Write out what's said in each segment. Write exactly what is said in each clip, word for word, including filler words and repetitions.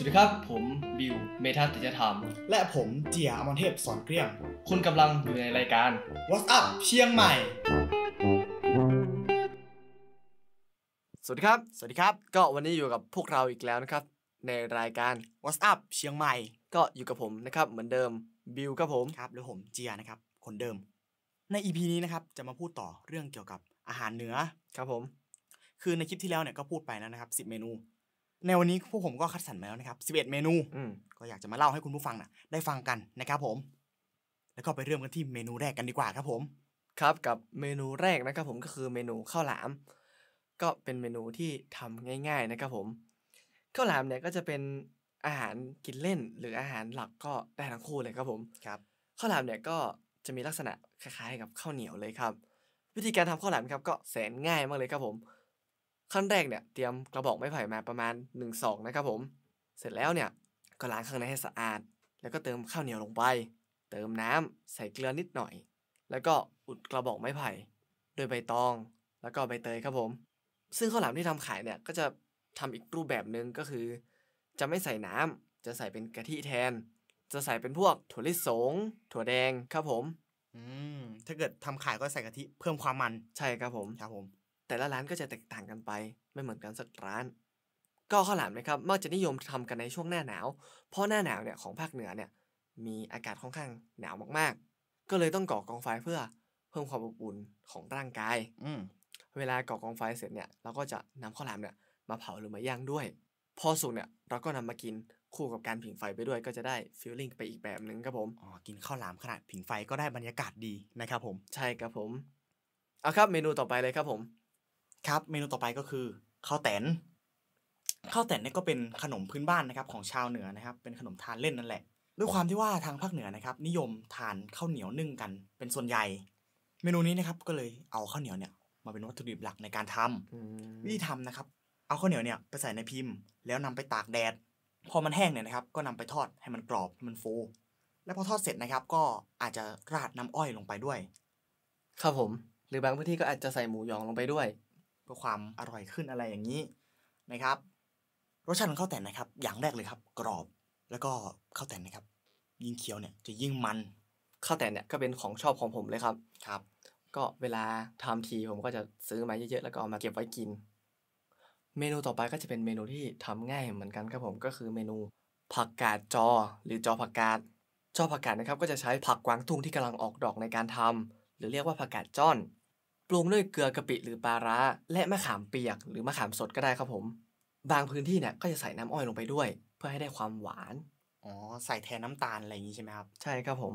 สวัสดีครับผมบิวเมธาติจธรรมและผมเจียอมรเทพสอนเกลี้ยงคุณกำลังอยู่ในรายการ What's Up เชียงใหม่สวัสดีครับสวัสดีครับก็วันนี้อยู่กับพวกเราอีกแล้วนะครับในรายการ What's Up เชียงใหม่ก็อยู่กับผมนะครับเหมือนเดิมบิวครับผมครับแล้วผมเจียนะครับคนเดิมใน อี พี นี้นะครับจะมาพูดต่อเรื่องเกี่ยวกับอาหารเหนือครับผมคือในคลิปที่แล้วเนี่ยก็พูดไปแล้วนะครับสิบเมนูในวันนี้พวกผมก็คัดสรรมาแล้วนะครับสิบเอ็ดเมนูก็อยากจะมาเล่าให้คุณผู้ฟังนะได้ฟังกันนะครับผมแล้วก็ไปเริ่มกันที่เมนูแรกกันดีกว่าครับผมครับกับเมนูแรกนะครับผมก็คือเมนูข้าวหลามก็เป็นเมนูที่ทำง่ายๆนะครับผมข้าวหลามเนี่ยก็จะเป็นอาหารกินเล่นหรืออาหารหลักก็ได้ทั้งคู่เลยครับผมครับข้าวหลามเนี่ยก็จะมีลักษณะคล้ายๆกับข้าวเหนียวเลยครับวิธีการทำข้าวหลามครับก็แสนง่ายมากเลยครับผมขั้นแรกเนี่ยเตรียมกระบอกไม้ไผ่มาประมาณหนึ่งศอกนะครับผมเสร็จแล้วเนี่ยก็ล้างข้างในให้สะอาดแล้วก็เติมข้าวเหนียวลงไปเติมน้ำใส่เกลือนิดหน่อยแล้วก็อุดกระบอกไม้ไผ่โดยใบตองแล้วก็ใบเตยครับผมซึ่งข้าวหลามที่ทำขายเนี่ยก็จะทำอีกรูปแบบนึงก็คือจะไม่ใส่น้ำจะใส่เป็นกะทิแทนจะใส่เป็นพวกถั่วลิสงถั่วแดงครับผมอืมถ้าเกิดทำขายก็ใส่กะทิเพิ่มความมันใช่ครับผมครับผมแต่ละร้านก็จะแตกต่างกันไปไม่เหมือนกันสักร้านก็ข้าวหลามนะครับมักจะนิยมทำกันในช่วงหน้าหนาวเพราะหน้าหนาวเนี่ยของภาคเหนือเนี่ยมีอากาศค่อนข้างหนาวมากๆก็เลยต้องก่อกองไฟเพื่อเพิ่มความอบอุ่นของร่างกายอืมเวลาก่อกองไฟเสร็จเนี่ยเราก็จะนำข้าวหลามเนี่ยมาเผาหรือมาย่างด้วยพอสุกเนี่ยเราก็นำมากินคู่กับการผิงไฟไปด้วยก็จะได้ฟีลลิ่งไปอีกแบบนึงครับผมอ๋อกินข้าวหลามขณะผิงไฟก็ได้บรรยากาศดีนะครับผมใช่ครับผมเอาครับเมนูต่อไปเลยครับผมครับเมนูต่อไปก็คือข้าวแตนข้าวแตนเนี่ยก็เป็นขนมพื้นบ้านนะครับของชาวเหนือนะครับเป็นขนมทานเล่นนั่นแหละด้วยความที่ว่าทางภาคเหนือนะครับนิยมทานข้าวเหนียวนึ่งกันเป็นส่วนใหญ่เมนูนี้นะครับก็เลยเอาข้าวเหนียวเนี่ยมาเป็นวัตถุดิบหลักในการทำวิธีทำนะครับเอาข้าวเหนียวเนี่ยไปใส่ในพิมพ์แล้วนำไปตากแดดพอมันแห้งเนี่ยนะครับก็นำไปทอดให้มันกรอบให้มันฟูและพอทอดเสร็จนะครับก็อาจจะราดน้ำอ้อยลงไปด้วยครับผมหรือบางพื้นที่ก็อาจจะใส่หมูยองลงไปด้วยเพื่อความอร่อยขึ้นอะไรอย่างนี้นะครับรสชาติของข้าวแตนนะครับอย่างแรกเลยครับกรอบแล้วก็ข้าวแตนนะครับยิ่งเคี้ยวเนี่ยจะยิ่งมันข้าวแตนเนี่ยก็เป็นของชอบของผมเลยครับครับก็เวลาทำทีผมก็จะซื้อมาเยอะๆแล้วก็เอามาเก็บไว้กินเมนูต่อไปก็จะเป็นเมนูที่ทำง่ายเหมือนกันครับผมก็คือเมนูผักกาดจอหรือจอผักกาดจอผักกาดนะครับก็จะใช้ผักกวางตุ้งที่กำลังออกดอกในการทำหรือเรียกว่าผักกาดจ้อนปรุงด้วยเกลือกะปิหรือปลาร้าและมะขามเปียกหรือมะขามสดก็ได้ครับผมบางพื้นที่เนี่ยก็จะใส่น้ำอ้อยลงไปด้วยเพื่อให้ได้ความหวานอ๋อใส่แทนน้ำตาลอะไรอย่างนี้ใช่ไหมครับใช่ครับผม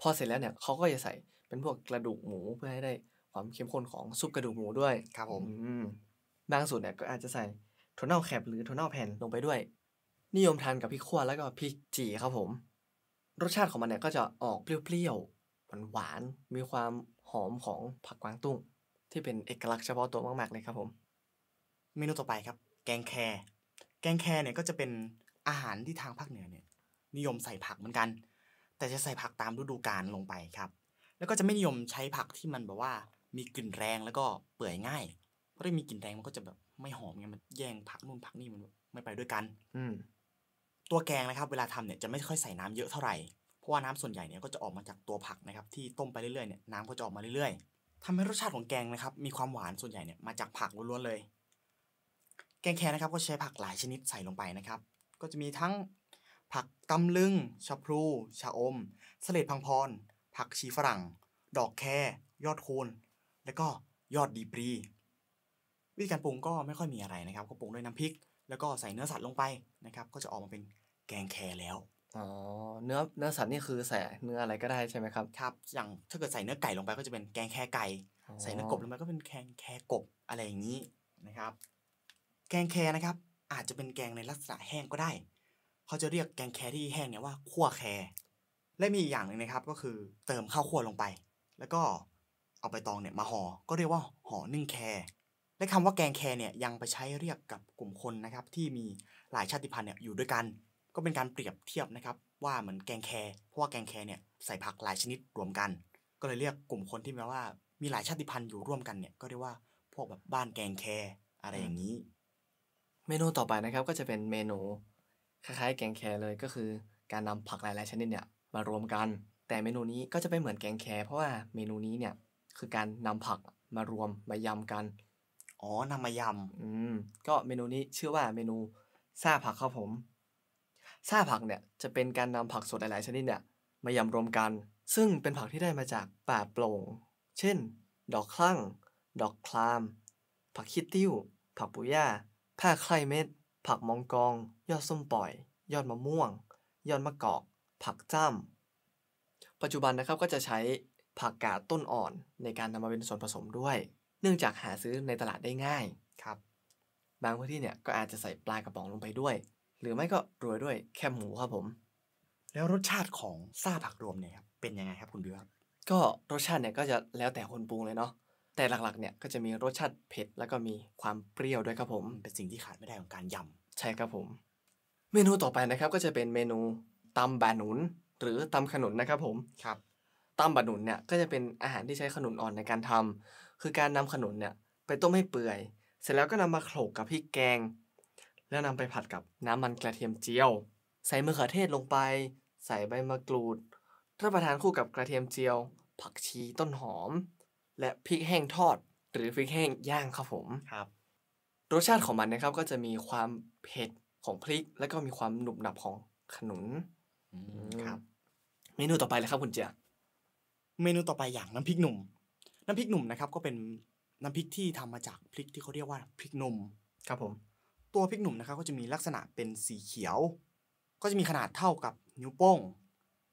พอเสร็จแล้วเนี่ยเขาก็จะใส่เป็นพวกกระดูกหมูเพื่อให้ได้ความเข้มข้นของซุปกระดูกหมูด้วยครับผมบางสูตรเนี่ยก็อาจจะใส่ถั่วเน่าแคบหรือถั่วเน่าแผ่นลงไปด้วยนิยมทานกับพริกขั่วแล้วก็พริกจี่ครับผมรสชาติของมันเนี่ยก็จะออกเปรี้ยวๆหวานๆมีความหอมของผักกวางตุ้งที่เป็นเอกลักษณ์เฉพาะตัวมากๆเลยครับผมเมนูต่อไปครับแกงแคแกงแคเนี่ยก็จะเป็นอาหารที่ทางภาคเหนือเนี่ยนิยมใส่ผักเหมือนกันแต่จะใส่ผักตามฤดูกาลลงไปครับแล้วก็จะไม่นิยมใช้ผักที่มันแบบว่ามีกลิ่นแรงแล้วก็เปื่อยง่ายเพราะถ้ามีกลิ่นแรงมันก็จะแบบไม่หอมไงมันแย่งผักนู่นผักนี่มันไม่ไปด้วยกันอืมตัวแกงนะครับเวลาทำเนี่ยจะไม่ค่อยใส่น้ำเยอะเท่าไหร่เพราะว่าน้ำส่วนใหญ่เนี่ยก็จะออกมาจากตัวผักนะครับที่ต้มไปเรื่อยๆเนี่ยน้ำก็จะออกมาเรื่อยๆทำให้รสชาติของแกงนะครับมีความหวานส่วนใหญ่เนี่ยมาจากผักล้วนๆเลยแกงแคนะครับก็ใช้ผักหลายชนิดใส่ลงไปนะครับก็จะมีทั้งผักตำลึงชะพลูชะอมสลิดพังพรผักชีฝรั่งดอกแคยอดโคนแล้วก็ยอดดีปรีวิธีการปรุงก็ไม่ค่อยมีอะไรนะครับก็ปรุงด้วยน้ำพริกแล้วก็ใส่เนื้อสัตว์ลงไปนะครับก็จะออกมาเป็นแกงแคแล้วอ๋อเนื้อเนื้อสัตว์นี่คือใส่เนื้ออะไรก็ได้ใช่ไหมครับครับอย่างถ้าเกิดใส่เนื้อไก่ลงไปก็จะเป็นแกงแคไก่ใส่เนื้อกบลงไปก็เป็นแกงแคกบอะไรอย่างนี้นะครับแกงแคนะครับอาจจะเป็นแกงในลักษณะแห้งก็ได้เขาจะเรียกแกงแคที่แห้งเนี่ยว่าขั่วแคและมีอีกอย่างนึงนะครับก็คือเติมข้าวคั่วลงไปแล้วก็เอาใบตองเนี่ยมาห่อก็เรียกว่าห่อนึ่งแคและคำว่าแกงแคเนี่ยยังไปใช้เรียกกับกลุ่มคนนะครับที่มีหลายชาติพันธุ์เนี่ยอยู่ด้วยกันก็เป็นการเปรียบเทียบนะครับว่าเหมือนแกงแคเพราะว่าแกงแคเนี่ยใส่ผักหลายชนิดรวมกันก็เลยเรียกกลุ่มคนที่แม้ว่ามีหลายชาติพันธุ์อยู่ร่วมกันเนี่ยก็เรียกว่าพวกแบบบ้านแกงแคอะไรอย่างนี้เมนูต่อไปนะครับก็จะเป็นเมนู คล้ายๆแกงแคเลยก็คือการนำผักหลายๆชนิดเนี่ยมารวมกันแต่เมนูนี้ก็จะไม่เหมือนแกงแคเพราะว่าเมนูนี้เนี่ยคือการนำผักมารวมมายำกันอ๋อนำมายำอืมก็เมนูนี้ชื่อว่าเมนูซ่าผักครับผมซ่าผักเนี่ยจะเป็นการนำผักสดหลายๆชนิดเนี่ยมายำรวมกันซึ่งเป็นผักที่ได้มาจากป่าโปร่งเช่นดอกคลั่งดอกคลามผักขี้ติ้วผักปุยย่าผ้าไคร่เม็ดผักมองกองยอดส้มปล่อยยอดมะม่วงยอดมะกอกผักจ้ำปัจจุบันนะครับก็จะใช้ผักกาดต้นอ่อนในการนำมาเป็นส่วนผสมด้วยเนื่องจากหาซื้อในตลาดได้ง่ายครับบางพื้นที่เนี่ยก็อาจจะใส่ปลากระป๋องลงไปด้วยหรือไม่ก็โรยด้วยแคบหมูครับผมแล้วรสชาติของซ่าผักรวมเนี่ยครับเป็นยังไงครับคุณบิวครับก็รสชาติเนี่ยก็จะแล้วแต่คนปรุงเลยเนาะแต่หลักๆเนี่ยก็จะมีรสชาติเผ็ดแล้วก็มีความเปรี้ยวด้วยครับผมเป็นสิ่งที่ขาดไม่ได้ของการยำใช่ครับผมเมนูต่อไปนะครับก็จะเป็นเมนูตำบะหนุนหรือตำขนุนนะครับผมครับตำบะหนุนเนี่ยก็จะเป็นอาหารที่ใช้ขนุนอ่อนในการทำคือการนำขนุนเนี่ยไปต้มให้เปื่อยเสร็จแล้วก็นำมาโขลกกับพริกแกงแล้วนำไปผัดกับน้ำมันกระเทียมเจียวใส่มะเขือเทศลงไปใส่ใบมะกรูดรับประทานคู่กับกระเทียมเจียวผักชีต้นหอมและพริกแห้งทอดหรือพริกแห้งย่างครับผมครับรสชาติของมันนะครับก็จะมีความเผ็ดของพริกและก็มีความหนุบหนับของขนุนครับเมนูต่อไปเลยครับคุณเจียเมนูต่อไปอย่างน้ำพริกหนุ่มน้ำพริกหนุ่มนะครับก็เป็นน้ำพริกที่ทำมาจากพริกที่เขาเรียกว่าพริกหนุ่มครับผมตัวพริกหนุ่มนะครับก็จะมีลักษณะเป็นสีเขียวก็จะมีขนาดเท่ากับนิ้วโป้ง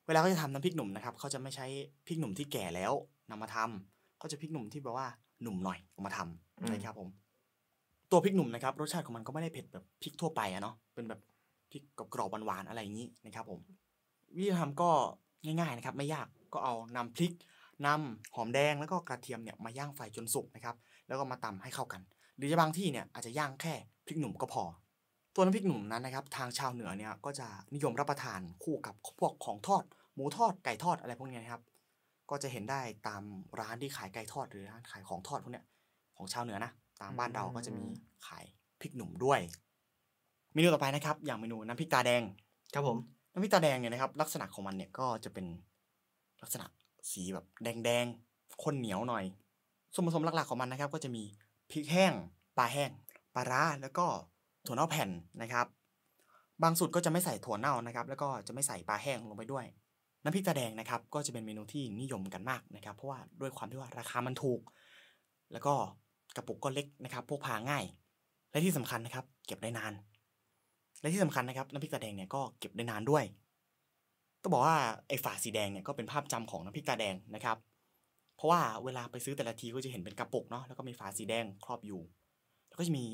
เวลาเขาจะทำน้ำพริกหนุ่มนะครับเขาจะไม่ใช้พริกหนุ่มที่แก่แล้วนำมาทำก็จะพริกหนุ่มที่แบบว่าหนุ่มหน่อยเอามาทำนะครับผมตัวพริกหนุ่มนะครับรสชาติของมันก็ไม่ได้เผ็ดแบบพริกทั่วไปอะเนาะเป็นแบบพริกกรอบๆหวานๆอะไรอย่างนี้นะครับผมวิธีทำก็ง่ายๆนะครับไม่ยากก็เอานำพริกนำหอมแดงแล้วก็กระเทียมเนี่ยมาย่างไฟจนสุกนะครับแล้วก็มาตำให้เข้ากันหรือจะบางที่เนี่ยอาจจะย่างแค่พริกหนุ่มก็พอตัวน้ำพริกหนุ่มนั้นนะครับทางชาวเหนือเนี่ยก็จะนิยมรับประทานคู่กับพวกของทอดหมูทอดไก่ทอดอะไรพวกนี้นะครับก็จะเห็นได้ตามร้านที่ขายไก่ทอดหรือร้านขายของทอดพวกเนี้ยของชาวเหนือนะตามบ้านเราก็จะมีขายพริกหนุ่มด้วยเมนูต่อไปนะครับอย่างเมนูน้ำพริกตาแดงครับผมน้ำพริกตาแดงเนี่ยนะครับลักษณะของมันเนี่ยก็จะเป็นลักษณะสีแบบแดงๆข้นเหนียวหน่อยส่วนผสมหลักๆของมันนะครับก็จะมีพริกแห้งปลาแห้งปลาร้าแล้วก็ถั่วเน่าแผ่นนะครับบางสูตรก็จะไม่ใส่ถั่วเน่านะครับแล้วก็จะไม่ใส่ปลาแห้งลงไปด้วยน้ำพริกตาแดงนะครับก็จะเป็นเมนูที่นิยมกันมากนะครับเพราะว่าด้วยความที่ว่าราคามันถูกแล้วก็กระปุกก็เล็กนะครับพกพาง่ายและที่สำคัญนะครับเก็บได้นานและที่สำคัญนะครับน้ำพริกตาแดงเนี่ยก็เก็บได้นานด้วยต้องบอกว่าไอ้ฝาสีแดงเนี่ยก็เป็นภาพจำของน้ำพริกตาแดงนะครับเพราะว่าเวลาไปซื้อแต่ละทีก็จะเห็นเป็นกระปุกเนาะแล้วก็มีฝาสีแดงครอบอยู่แล้วก็จะมี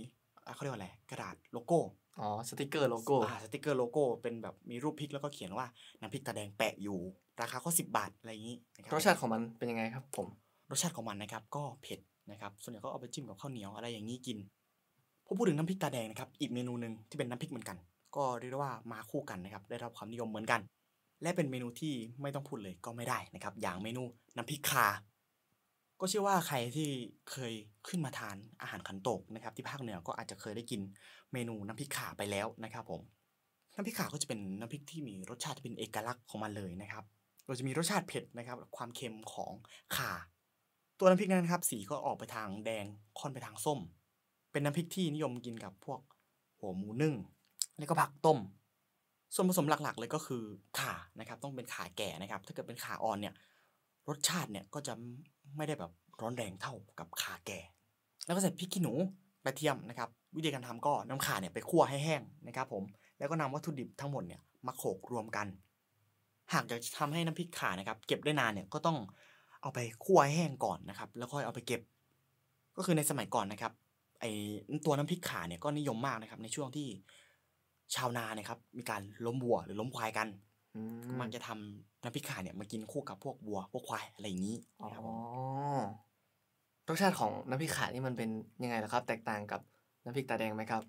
เขาเรียกว่าอะไรกระดาษโลโก้อ๋อสติกเกอร์โลโก้อ่าสติกเกอร์โลโก้เป็นแบบมีรูปพริกแล้วก็เขียนว่าน้ำพริกตาแดงแปะอยู่ราคาก็สิบบาทอะไรอย่างนี้นะครับรสชาติของมันเป็นยังไงครับผมรสชาติของมันนะครับก็เผ็ดนะครับส่วนใหญ่ก็เอาไปจิ้มกับข้าวเหนียวอะไรอย่างนี้กินพอพูดถึงน้ำพริกตาแดงนะครับอีกเมนูหนึ่งที่เป็นน้ำพริกเหมือนกันก็เรียกว่ามาคู่กันนะครับได้รับความนิยมเหมือนกันและเป็นเมนูที่ไม่ต้องพูดเลยก็ไม่ได้นะครับอย่างเมนูน้ำพริกคาก็เชื่อว่าใครที่เคยขึ้นมาทานอาหารขันโตกนะครับที่ภาคเหนือก็อาจจะเคยได้กินเมนูน้ำพริกข่าไปแล้วนะครับผมน้ำพริกข่าก็จะเป็นน้ำพริกที่มีรสชาติเป็นเอกลักษณ์ของมันเลยนะครับเราจะมีรสชาติเผ็ดนะครับความเค็มของข่าตัวน้ำพริกนั้นครับสีก็ออกไปทางแดงค่อนไปทางส้มเป็นน้ำพริกที่นิยมกินกับพวกหัวหมูนึ่งแล้วก็ผักต้มส่วนผสมหลักๆเลยก็คือข่านะครับต้องเป็นข่าแก่นะครับถ้าเกิดเป็นข่าอ่อนเนี่ยรสชาติเนี่ยก็จะไม่ได้แบบร้อนแรงเท่ากับข่าแก่แล้วก็ใส่พริกขี้หนูกระเทียมนะครับวิธีการทำก็นำข่าเนี่ยไปคั่วให้แห้งนะครับผมแล้วก็นำวัตถุดิบทั้งหมดเนี่ยมาโขลกรวมกันหากอยากจะทำให้น้ำพริกข่านะครับเก็บได้นานเนี่ยก็ต้องเอาไปคั่วให้แห้งก่อนนะครับแล้วค่อยเอาไปเก็บก็คือในสมัยก่อนนะครับไอตัวน้ำพริกข่าเนี่ยก็นิยมมากนะครับในช่วงที่ชาวนานะครับมีการล้มวัวหรือล้มควายกันมันจะทำน้ำพริกข่าเนี่ยมากินคู่กับพวกวัวพวกควายอะไรอย่างนี้นะครับผมรสชาติของน้ำพริกข่านี่มันเป็นยังไงล่ะครับแตกต่างกับน้ำพริกตาแดงไหมครับ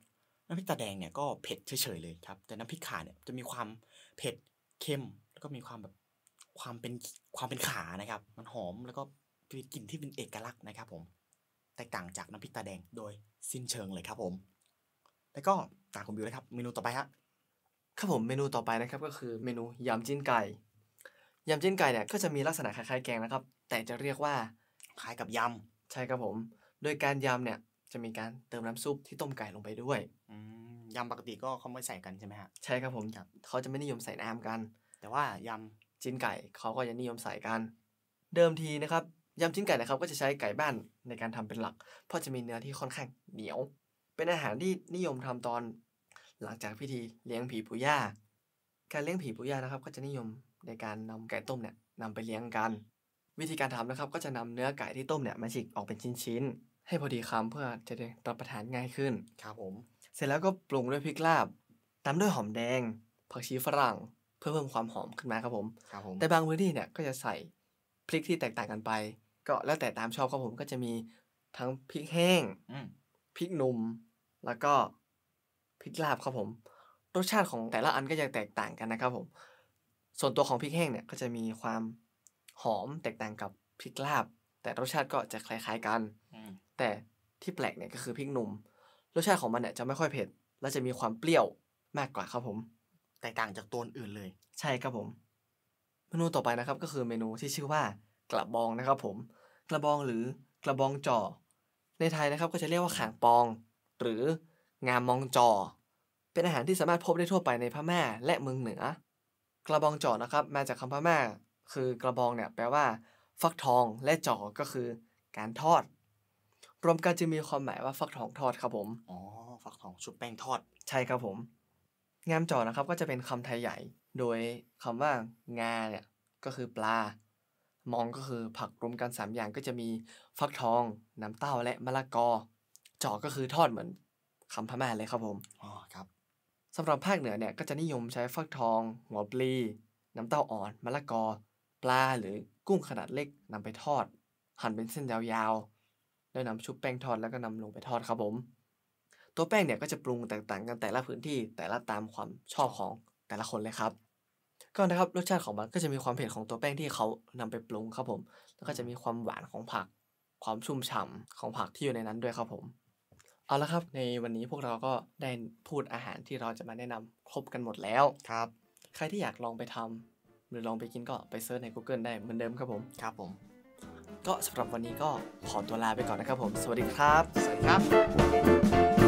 น้ำพริกตาแดงเนี่ยก็เผ็ดเฉยๆเลยครับแต่น้ำพริกข่าเนี่ยจะมีความเผ็ดเค็มแล้วก็มีความแบบความเป็นความเป็นข่านะครับมันหอมแล้วก็มีกลิ่นที่เป็นเอกลักษณ์นะครับผมแตกต่างจากน้ำพริกตาแดงโดยสิ้นเชิงเลยครับผมแล้วก็ตามคุณบิวนะครับเมนูต่อไปฮะ ครับผมเมนูต่อไปนะครับก็คือเมนูยำจิ้นไก่ยำจิ้นไก่เนี่ยก็จะมีลักษณะคล้ายๆแกงนะครับแต่จะเรียกว่าคล้ายกับยำใช่ครับผมโดยการยำเนี่ยจะมีการเติมน้ำซุปที่ต้มไก่ลงไปด้วยยำปกติก็เขาไม่ใส่กันใช่ไหมฮะใช่ครับผมเขาจะไม่นิยมใส่น้ำกันแต่ว่ายำจิ้นไก่เขาก็จะนิยมใส่กันเดิมทีนะครับยำจิ้นไก่นะครับก็จะใช้ไก่บ้านในการทำเป็นหลักเพราะจะมีเนื้อที่ค่อนข้างเหนียวเป็นอาหารที่นิยมทำตอนหลังจากพิธีเลี้ยงผีปู่ย่าการเลี้ยงผีปู่ย่านะครับก็จะนิยมในการนำไก่ต้มเนี่ยนำไปเลี้ยงกันวิธีการทำนะครับก็จะนำเนื้อไก่ที่ต้มเนี่ยมาฉีกออกเป็นชิ้นๆให้พอดีคำเพื่อจะได้รับประทานง่ายขึ้นครับผมเสร็จแล้วก็ปรุงด้วยพริกลาบตามด้วยหอมแดงผักชีฝรั่งเพื่อเพิ่มความหอมขึ้นมาครับผมครับผมแต่บางพื้นที่เนี่ยก็จะใส่พริกที่แตกต่างกันไปก็แล้วแต่ตามชอบครับผมก็จะมีทั้งพริกแห้งพริกหนุ่มแล้วก็พริกลาบครับผมรสชาติของแต่ละอันก็จะแตกต่างกันนะครับผมส่วนตัวของพริกแห้งเนี่ยก็จะมีความหอมแตกต่างกับพริกลาบแต่รสชาติก็จะคล้ายๆกันแต่ที่แปลกเนี่ยก็คือพริกหนุ่มรสชาติของมันเนี่ยจะไม่ค่อยเผ็ดและจะมีความเปรี้ยวมากกว่าครับผมแตกต่างจากตัวอื่นเลยใช่ครับผมเมนูต่อไปนะครับก็คือเมนูที่ชื่อว่ากระบองนะครับผมกระบองหรือกระบองจ่อในไทยนะครับก็จะเรียกว่าข่างปองหรืองามมองจ่อเป็นอาหารที่สามารถพบได้ทั่วไปในพม่าและเมืองเหนือกระบองจ่อนะครับมาจากคำพม่าคือกระบองเนี่ยแปลว่าฟักทองและจ่อก็คือการทอดรวมกันจะมีความหมายว่าฟักทองทอดครับผมอ๋อฟักทองชุบแป้งทอดใช่ครับผมงามจ่อนะครับก็จะเป็นคำไทยใหญ่โดยคำว่างาเนี่ยก็คือปลามองก็คือผักรวมกันสามอย่างก็จะมีฟักทองน้ำเต้าและมะละกอจ่อก็คือทอดเหมือนคำพม่าเลยครับผมอ๋อครับสำหรับภาคเหนือเนี่ยก็จะนิยมใช้ฟักทองหัวปลีน้ำเต้าอ่อนมะละกอปลาหรือกุ้งขนาดเล็กนำไปทอดหั่นเป็นเส้นยาวๆแล้วนำชุบแป้งทอดแล้วก็นำลงไปทอดครับผมตัวแป้งเนี่ยก็จะปรุงแตกต่างกันแต่ละพื้นที่แต่ละตามความชอบของแต่ละคนเลยครับก็นะครับรสชาติของมันก็จะมีความเผ็ดของตัวแป้งที่เขานำไปปรุงครับผมแล้วก็จะมีความหวานของผักความชุ่มฉ่าของผักที่อยู่ในนั้นด้วยครับผมเอาละครับในวันนี้พวกเราก็ได้พูดอาหารที่เราจะมาแนะนำครบกันหมดแล้วครับใครที่อยากลองไปทำหรือลองไปกินก็ไปเซิร์ชใน กูเกิล ได้เหมือนเดิมครับผมครับผมก็สำหรับวันนี้ก็ขอตัวลาไปก่อนนะครับผมสวัสดีครับสวัสดีครับ